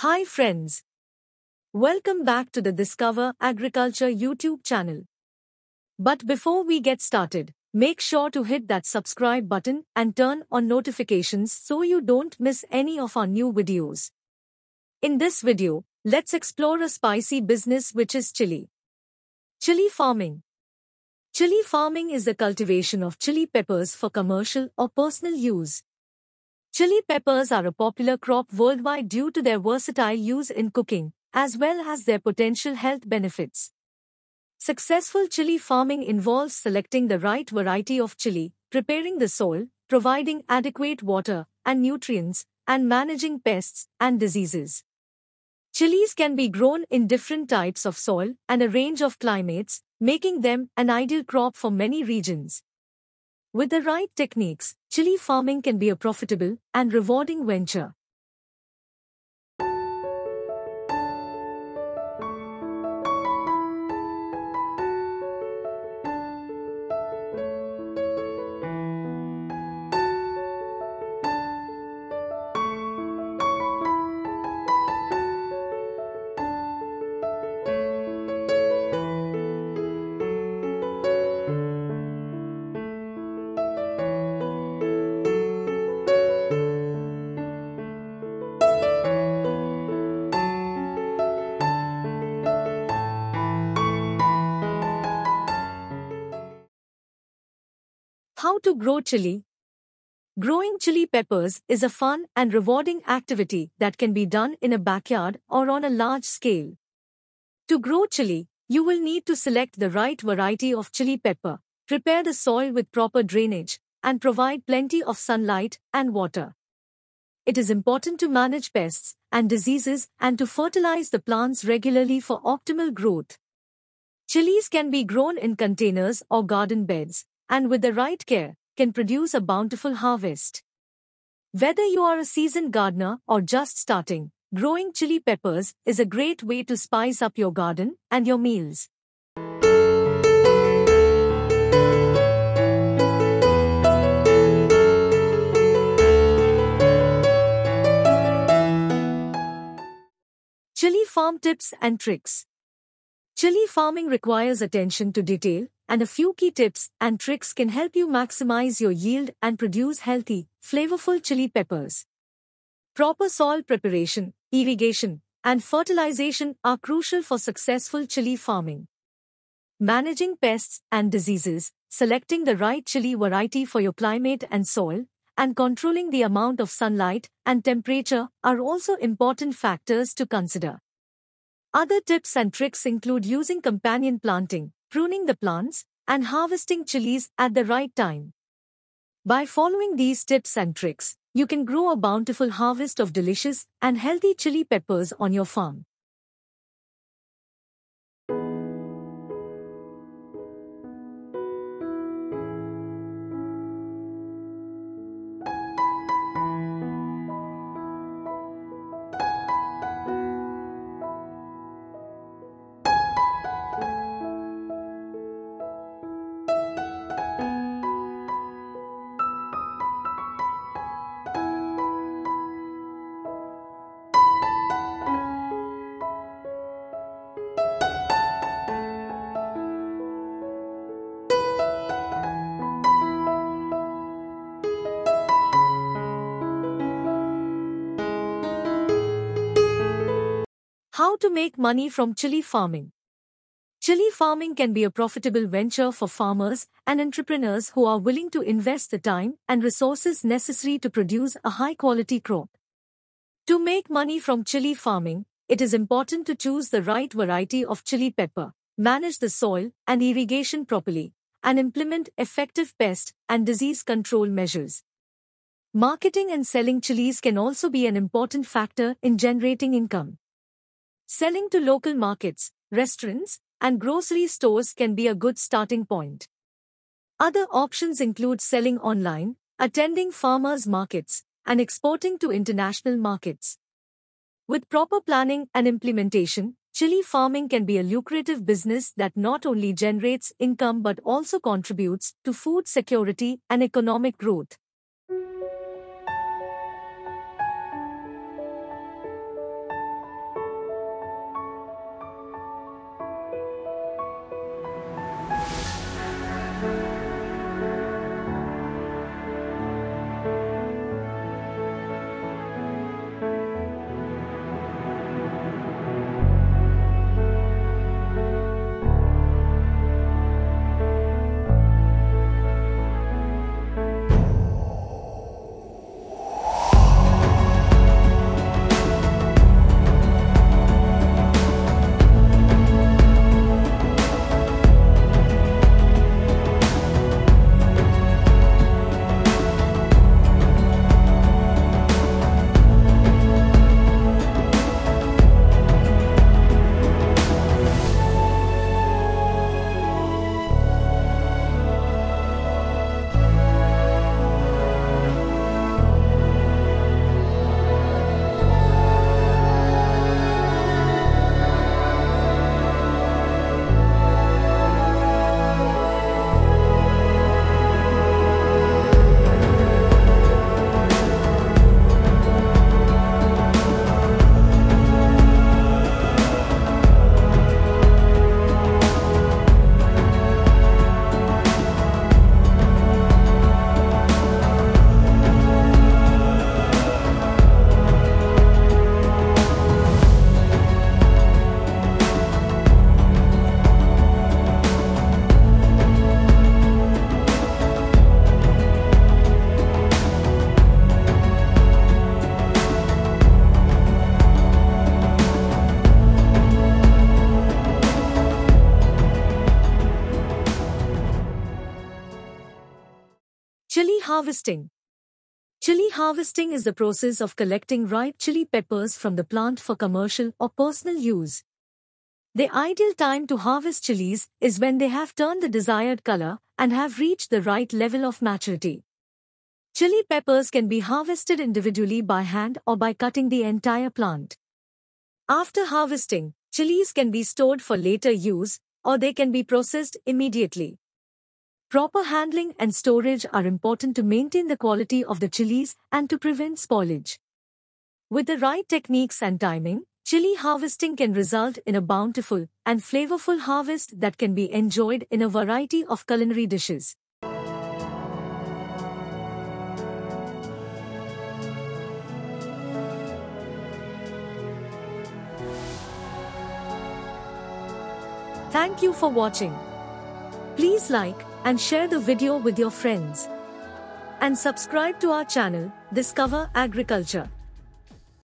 Hi friends! Welcome back to the Discover Agriculture YouTube channel. But before we get started, make sure to hit that subscribe button and turn on notifications so you don't miss any of our new videos. In this video, let's explore a spicy business which is chili. Chili farming. Chili farming is the cultivation of chili peppers for commercial or personal use. Chili peppers are a popular crop worldwide due to their versatile use in cooking, as well as their potential health benefits. Successful chili farming involves selecting the right variety of chili, preparing the soil, providing adequate water and nutrients, and managing pests and diseases. Chilies can be grown in different types of soil and a range of climates, making them an ideal crop for many regions. With the right techniques, chili farming can be a profitable and rewarding venture. How to grow chili? Growing chili peppers is a fun and rewarding activity that can be done in a backyard or on a large scale. To grow chili, you will need to select the right variety of chili pepper, prepare the soil with proper drainage, and provide plenty of sunlight and water. It is important to manage pests and diseases and to fertilize the plants regularly for optimal growth. Chilies can be grown in containers or garden beds, and with the right care, can produce a bountiful harvest. Whether you are a seasoned gardener or just starting, growing chili peppers is a great way to spice up your garden and your meals. Chili farm tips and tricks. Chili farming requires attention to detail, and a few key tips and tricks can help you maximize your yield and produce healthy, flavorful chili peppers. Proper soil preparation, irrigation, and fertilization are crucial for successful chili farming. Managing pests and diseases, selecting the right chili variety for your climate and soil, and controlling the amount of sunlight and temperature are also important factors to consider. Other tips and tricks include using companion planting, pruning the plants, and harvesting chilies at the right time. By following these tips and tricks, you can grow a bountiful harvest of delicious and healthy chili peppers on your farm. How to make money from chili farming. Chili farming can be a profitable venture for farmers and entrepreneurs who are willing to invest the time and resources necessary to produce a high-quality crop. To make money from chili farming, it is important to choose the right variety of chili pepper, manage the soil and irrigation properly, and implement effective pest and disease control measures. Marketing and selling chilies can also be an important factor in generating income. Selling to local markets, restaurants, and grocery stores can be a good starting point. Other options include selling online, attending farmers' markets, and exporting to international markets. With proper planning and implementation, chili farming can be a lucrative business that not only generates income but also contributes to food security and economic growth. harvesting. Chili harvesting is the process of collecting ripe chili peppers from the plant for commercial or personal use. The ideal time to harvest chilies is when they have turned the desired color and have reached the right level of maturity. Chili peppers can be harvested individually by hand or by cutting the entire plant. After harvesting, chilies can be stored for later use, or they can be processed immediately. Proper handling and storage are important to maintain the quality of the chilies and to prevent spoilage. With the right techniques and timing, chili harvesting can result in a bountiful and flavorful harvest that can be enjoyed in a variety of culinary dishes. Thank you for watching. Please like and share the video with your friends. And subscribe to our channel, Discover Agriculture.